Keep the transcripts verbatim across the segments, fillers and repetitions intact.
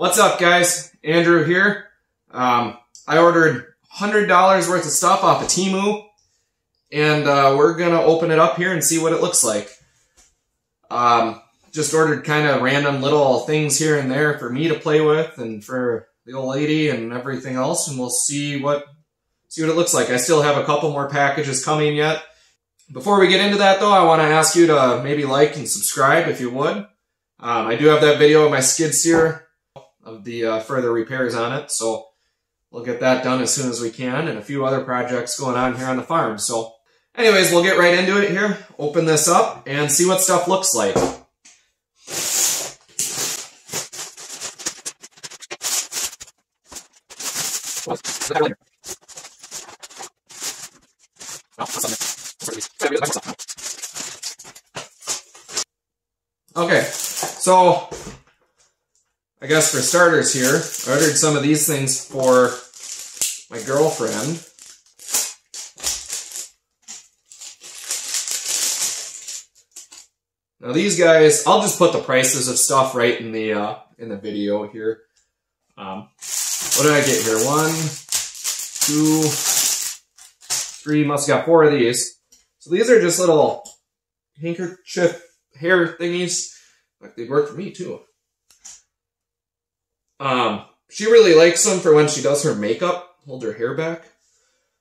What's up, guys? Andrew here. Um, I ordered one hundred dollars worth of stuff off of Temu, and uh, we're going to open it up here and see what it looks like. Um, just ordered kind of random little things here and there for me to play with and for the old lady and everything else, and we'll see what see what it looks like. I still have a couple more packages coming yet. Before we get into that, though, I want to ask you to maybe like and subscribe if you would. Um, I do have that video of my skid steer of the uh, further repairs on it, so we'll get that done as soon as we can, and a few other projects going on here on the farm. So anyways, we'll get right into it here, open this up, and see what stuff looks like. Okay, so I guess for starters here, I ordered some of these things for my girlfriend. Now these guys, I'll just put the prices of stuff right in the uh, in the video here. Um, what did I get here? One, two, three. Must have got four of these. So these are just little handkerchief hair thingies. Like they work for me too. Um, she really likes them for when she does her makeup. Hold her hair back.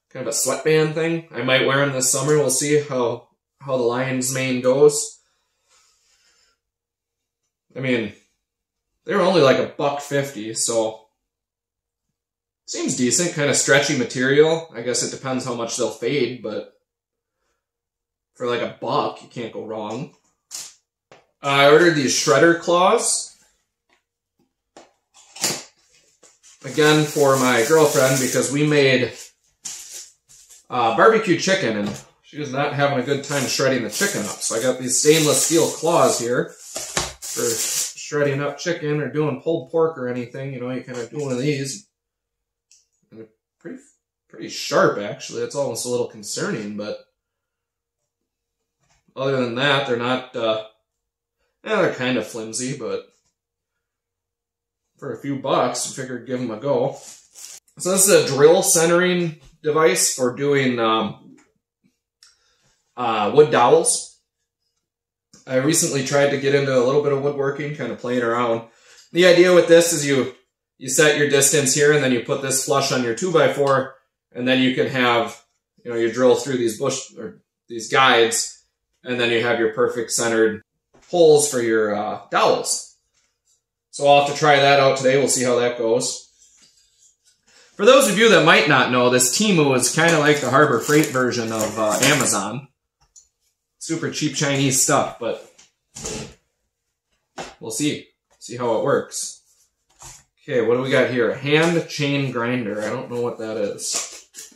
Kind of a sweatband thing. I might wear them this summer. We'll see how how the lion's mane goes. I mean, they were only like a buck fifty, so seems decent, kind of stretchy material. I guess it depends how much they'll fade, but for like a buck, you can't go wrong. Uh, I ordered these shredder claws. Again, for my girlfriend, because we made uh, barbecue chicken, and she was not having a good time shredding the chicken up. So I got these stainless steel claws here. For shredding up chicken or doing pulled pork or anything, you know, you kind of do one of these. And they're pretty, pretty sharp, actually. That's almost a little concerning, but other than that, they're not, uh, yeah, they're kind of flimsy, but for a few bucks, I figured give them a go. So this is a drill centering device for doing um, uh, wood dowels. I recently tried to get into a little bit of woodworking, kind of playing around. The idea with this is you you set your distance here, and then you put this flush on your two by four, and then you can have, you know, you drill through these bush or these guides, and then you have your perfect centered holes for your uh, dowels. So I'll have to try that out today. We'll see how that goes. For those of you that might not know, this Temu is kind of like the Harbor Freight version of uh, Amazon. Super cheap Chinese stuff, but we'll see. See how it works. Okay, what do we got here? A hand chain grinder. I don't know what that is.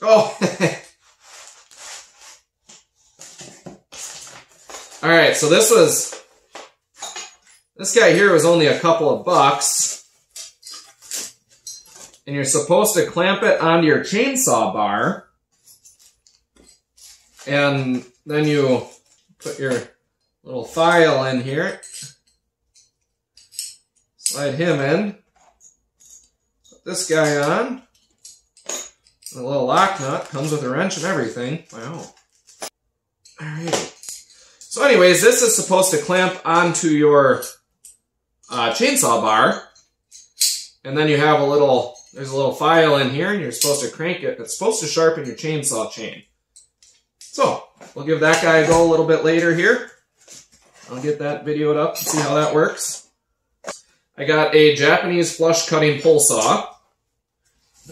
Oh! Alright, so this was... This guy here was only a couple of bucks. And you're supposed to clamp it onto your chainsaw bar. And then you put your little file in here, slide him in, put this guy on, and a little lock nut, comes with a wrench and everything. Wow. Alright. So anyways, this is supposed to clamp onto your uh, chainsaw bar, and then you have a little, there's a little file in here, and you're supposed to crank it. It's supposed to sharpen your chainsaw chain. So, we'll give that guy a go a little bit later here. I'll get that videoed up and see how that works. I got a Japanese flush cutting pole saw.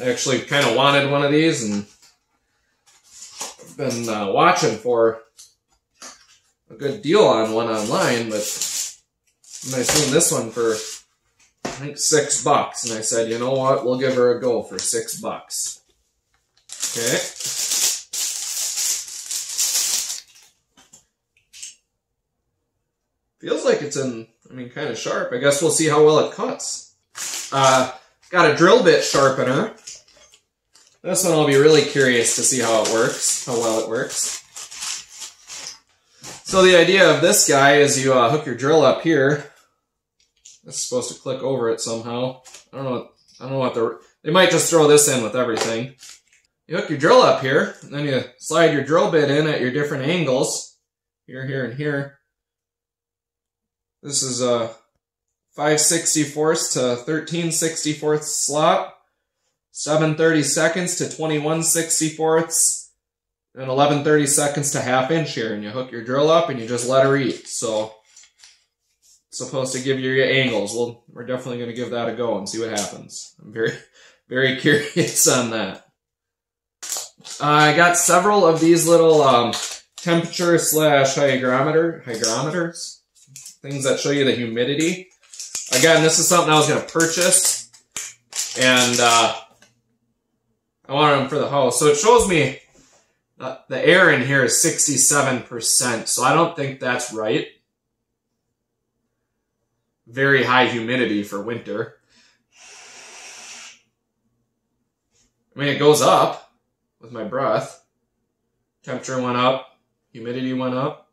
I actually kind of wanted one of these, and I've been uh, watching for a good deal on one online, but I seen this one for, I think, six bucks. And I said, you know what, we'll give her a go for six bucks. Okay. Feels like it's in, I mean, kind of sharp. I guess we'll see how well it cuts. Uh, got a drill bit sharpener. This one I'll be really curious to see how it works, how well it works. So the idea of this guy is you uh, hook your drill up here. This is supposed to click over it somehow. I don't know. I don't know what the they might just throw this in with everything. You hook your drill up here, and then you slide your drill bit in at your different angles. Here, here, and here. This is a five sixty-fourths to thirteen sixty-fourths slot, seven thirty-seconds to twenty-one sixty-fourths, and eleven thirty-seconds to half inch here. And you hook your drill up and you just let her eat. So it's supposed to give you your angles. Well, we're definitely going to give that a go and see what happens. I'm very, very curious on that. Uh, I got several of these little um, temperature slash hygrometer, hygrometers, things that show you the humidity. Again, this is something I was going to purchase, and uh, I wanted them for the house. So it shows me uh, the air in here is sixty-seven percent, so I don't think that's right. Very high humidity for winter. I mean, it goes up. With my breath, temperature went up, humidity went up.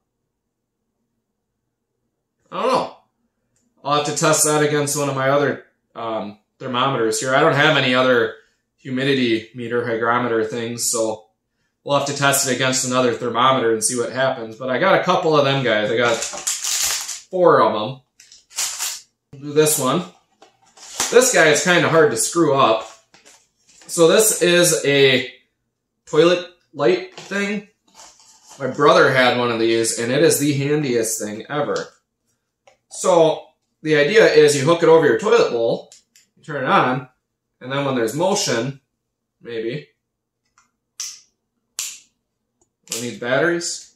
I don't know. I'll have to test that against one of my other um, thermometers here. I don't have any other humidity meter hygrometer things, so we'll have to test it against another thermometer and see what happens. But I got a couple of them guys. I got four of them. I'll do this one. This guy is kind of hard to screw up. So this is a toilet light thing. My brother had one of these, and it is the handiest thing ever. So the idea is you hook it over your toilet bowl, you turn it on, and then when there's motion, maybe, we'll need batteries.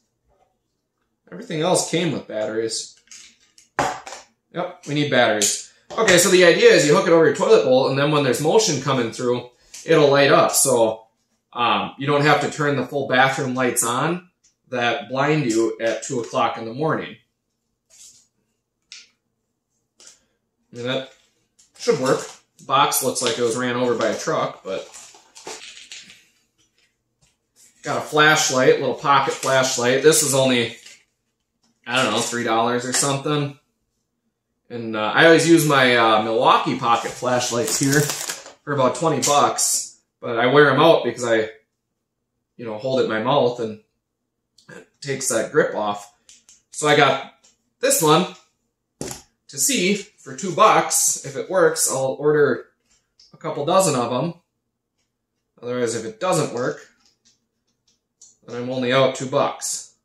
Everything else came with batteries. Yep, we need batteries. Okay, so the idea is you hook it over your toilet bowl, and then when there's motion coming through, it'll light up. So Um, you don't have to turn the full bathroom lights on that blind you at two o'clock in the morning. And that should work. Box looks like it was ran over by a truck, but got a flashlight, little pocket flashlight. This is only, I don't know, three dollars or something. And uh, I always use my uh, Milwaukee pocket flashlights here for about twenty bucks. But I wear them out because I, you know, hold it in my mouth and it takes that grip off. So I got this one to see for two bucks. If it works, I'll order a couple dozen of them. Otherwise, if it doesn't work, then I'm only out two bucks.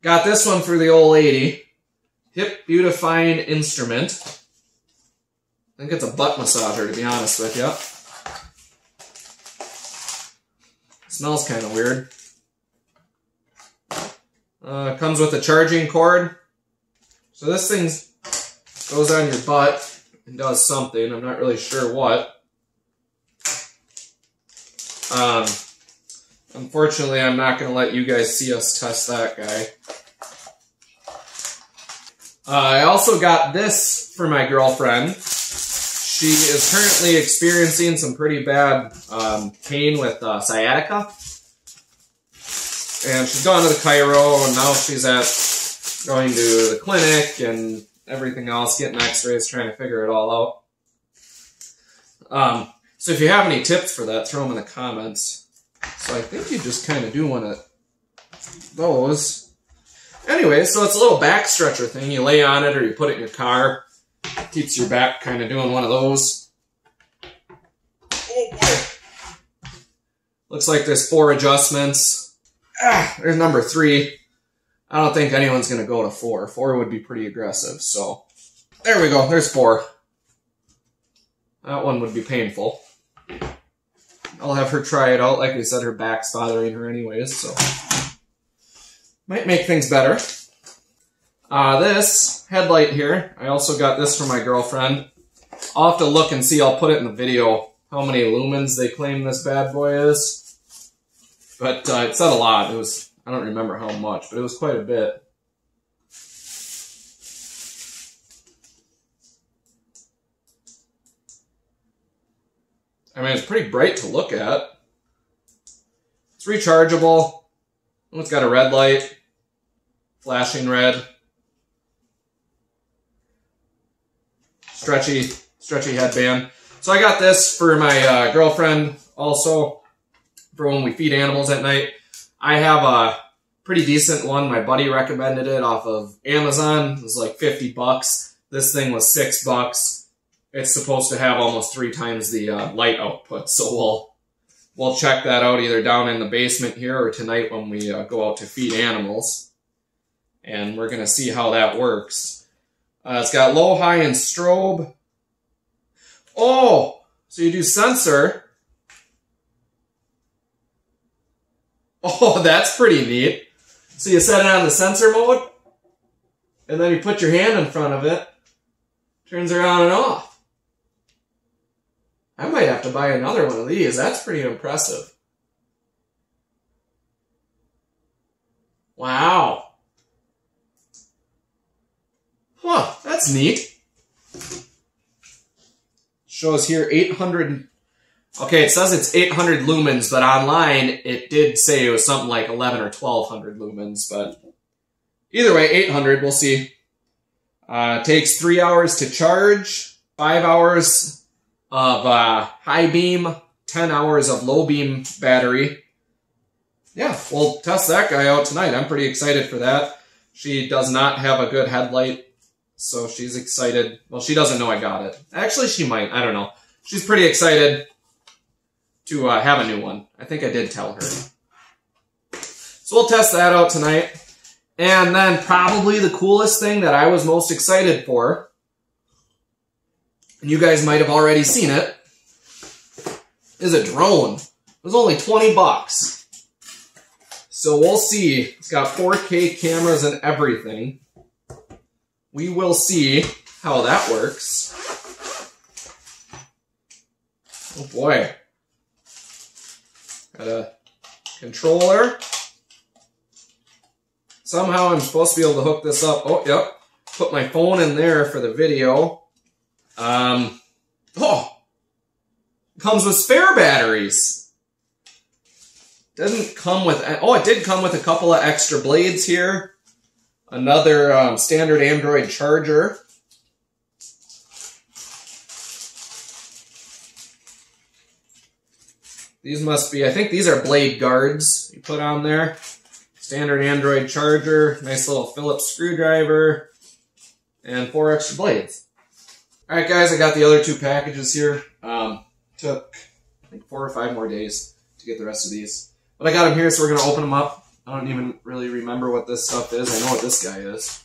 Got this one for the old lady. Hip beautifying instrument. I think it's a butt massager, to be honest with you. Smells kind of weird. Uh, comes with a charging cord. So this thing goes on your butt and does something. I'm not really sure what. Um, unfortunately, I'm not going to let you guys see us test that guy. Uh, I also got this for my girlfriend. She is currently experiencing some pretty bad um, pain with uh, sciatica. And she's gone to the chiro, and now she's at going to the clinic and everything else, getting x-rays, trying to figure it all out. Um, so if you have any tips for that, throw them in the comments. So I think you just kind of do one of those. Anyway, so it's a little back stretcher thing. You lay on it or you put it in your car. Keeps your back kind of doing one of those. Oh, looks like there's four adjustments. Ah, there's number three. I don't think anyone's going to go to four. Four would be pretty aggressive. So there we go. There's four. That one would be painful. I'll have her try it out. Like we said, her back's bothering her anyways, so might make things better. Uh, this headlight here, I also got this for my girlfriend. I'll have to look and see, I'll put it in the video, how many lumens they claim this bad boy is. But uh, it said a lot. It was, I don't remember how much, but it was quite a bit. I mean, it's pretty bright to look at. It's rechargeable. It's got a red light. flashing red. Stretchy, stretchy headband. So I got this for my uh, girlfriend also for when we feed animals at night. I have a pretty decent one. My buddy recommended it off of Amazon. It was like fifty bucks. This thing was six bucks. It's supposed to have almost three times the uh, light output. So we'll we'll check that out either down in the basement here or tonight when we uh, go out to feed animals. And we're gonna see how that works. Uh, it's got low, high, and strobe. Oh, so you do sensor. Oh, that's pretty neat. So you set it on the sensor mode, and then you put your hand in front of it. Turns around and off. I might have to buy another one of these. That's pretty impressive. Wow. Huh, that's neat. Shows here eight hundred... Okay, it says it's eight hundred lumens, but online it did say it was something like eleven or twelve hundred lumens, but either way, eight hundred, we'll see. Uh, takes three hours to charge, five hours of uh, high beam, ten hours of low beam battery. Yeah, we'll test that guy out tonight. I'm pretty excited for that. She does not have a good headlight, so she's excited. Well, she doesn't know I got it. Actually, she might. I don't know. She's pretty excited to uh, have a new one. I think I did tell her. So we'll test that out tonight. And then probably the coolest thing that I was most excited for, and you guys might have already seen it, is a drone. It was only twenty bucks. So we'll see. It's got four K cameras and everything. We will see how that works. Oh boy. Got a controller. Somehow I'm supposed to be able to hook this up. Oh, yep. Put my phone in there for the video. Um, oh! Comes with spare batteries. Doesn't come with... Oh, it did come with a couple of extra blades here. Another um, standard Android charger. These must be, I think these are blade guards you put on there. Standard Android charger, nice little Phillips screwdriver, and four extra blades. All right, guys, I got the other two packages here. Um, took, I think, four or five more days to get the rest of these. But I got them here, so we're going to open them up. I don't even really remember what this stuff is. I know what this guy is.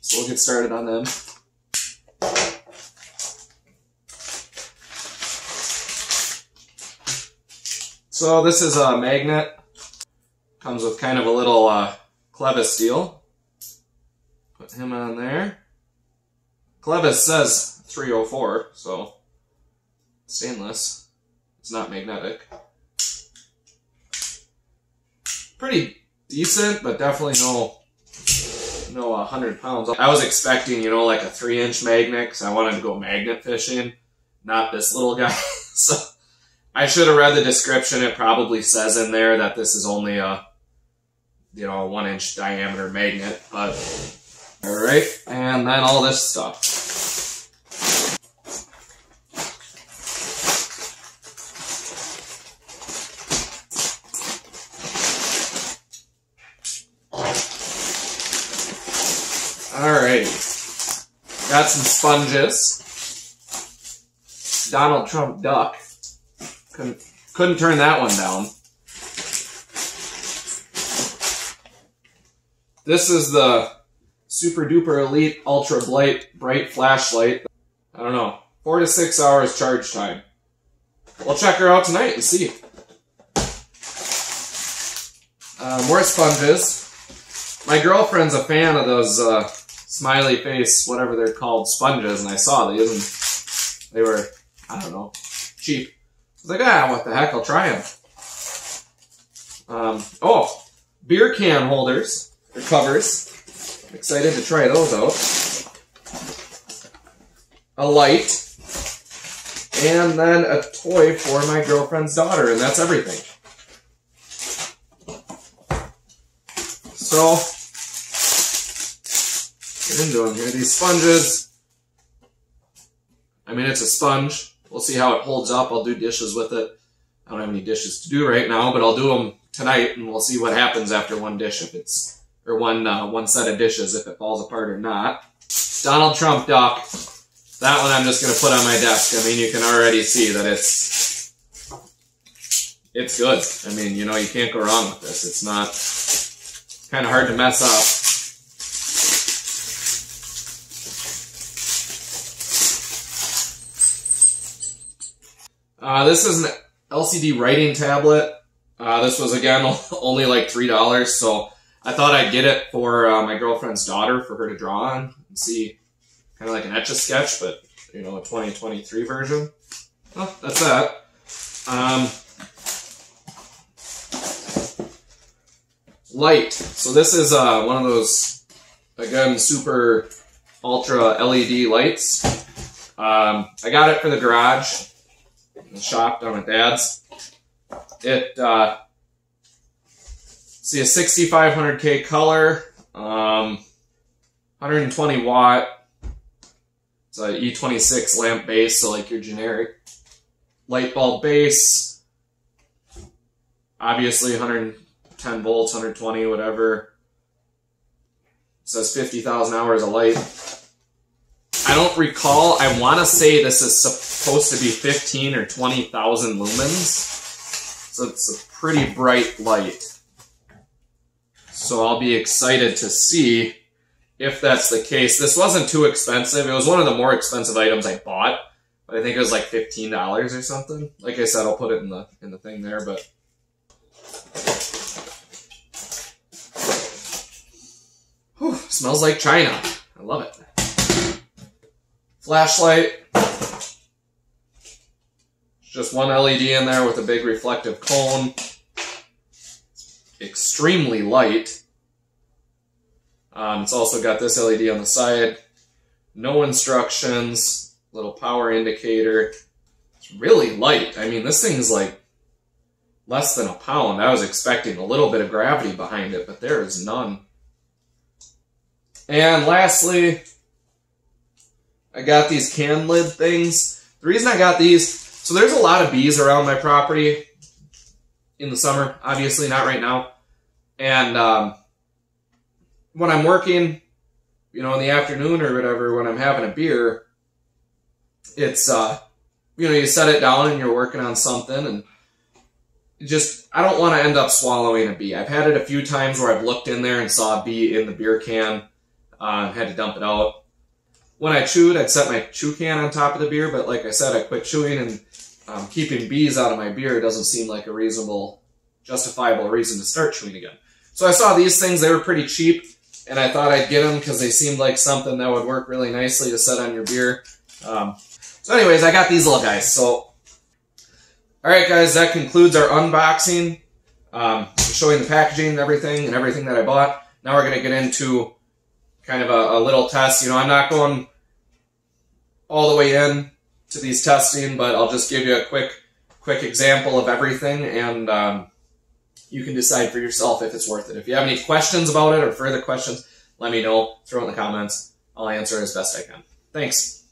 So we'll get started on them. So this is a magnet, comes with kind of a little uh, clevis seal. Put him on there. Clevis says three oh four, so stainless. It's not magnetic. Pretty decent, but definitely no no one hundred pounds. I was expecting, you know, like a three inch magnet, because I wanted to go magnet fishing, not this little guy. So I should have read the description. It probably says in there that this is only a, you know, a one inch diameter magnet, but all right. And then all this stuff. All right. Got some sponges. Donald Trump duck. Couldn't, couldn't turn that one down. This is the super duper elite ultra bright, bright flashlight. I don't know, four to six hours charge time. We'll check her out tonight and see. Uh, more sponges. My girlfriend's a fan of those uh, smiley face, whatever they're called, sponges, and I saw these and they were, I don't know, cheap. I was like, ah, what the heck, I'll try them. Um, oh, beer can holders, or covers. Excited to try those out. A light. And then a toy for my girlfriend's daughter, and that's everything. So, get into them here. These sponges, I mean, it's a sponge. We'll see how it holds up. I'll do dishes with it. I don't have any dishes to do right now, but I'll do them tonight, and we'll see what happens after one dish, if it's, or one uh, one set of dishes, if it falls apart or not. Donald Trump duck. That one I'm just going to put on my desk. I mean, you can already see that it's it's good. I mean, you know, you can't go wrong with this. It's not, it's kind of hard to mess up. Uh, this is an L C D writing tablet. Uh, this was, again, only like three dollars, so I thought I'd get it for uh, my girlfriend's daughter, for her to draw on and see, kind of like an Etch-a-Sketch, but, you know, a twenty twenty-three version. Well, that's that. Um, light. So this is uh, one of those, again, super ultra L E D lights. Um, I got it for the garage, in the shop down at Dad's. It, uh, see, a sixty-five hundred K color, um, one hundred twenty watt. It's a E twenty-six lamp base, so like your generic light bulb base. Obviously one hundred ten volts, one hundred twenty, whatever. It says fifty thousand hours of light. I don't recall. I want to say this is supposed to be fifteen or twenty thousand lumens. So it's a pretty bright light. So I'll be excited to see if that's the case. This wasn't too expensive. It was one of the more expensive items I bought, but I think it was like fifteen dollars or something. Like I said, I'll put it in the in the thing there, but whew, smells like China. I love it. Flashlight. Just one L E D in there with a big reflective cone. Extremely light. Um, it's also got this L E D on the side. No instructions. Little power indicator. It's really light. I mean, this thing's like less than a pound. I was expecting a little bit of gravity behind it, but there is none. And lastly, I got these can lid things. The reason I got these... So there's a lot of bees around my property in the summer, obviously not right now. And um, when I'm working, you know, in the afternoon or whatever, when I'm having a beer, it's, uh, you know, you set it down and you're working on something, and just, I don't want to end up swallowing a bee. I've had it a few times where I've looked in there and saw a bee in the beer can, uh, had to dump it out. When I chewed, I'd set my chew can on top of the beer, but like I said, I quit chewing, and um, keeping bees out of my beer doesn't seem like a reasonable, justifiable reason to start chewing again. So I saw these things, they were pretty cheap, and I thought I'd get them because they seemed like something that would work really nicely to set on your beer. Um, so anyways, I got these little guys. So, alright guys, that concludes our unboxing, um, showing the packaging and everything, and everything that I bought. Now we're going to get into kind of a, a little test. You know, I'm not going all the way in to these testing, but I'll just give you a quick quick example of everything, and um, you can decide for yourself if it's worth it. If you have any questions about it or further questions, let me know. Throw it in the comments. I'll answer as best I can. Thanks.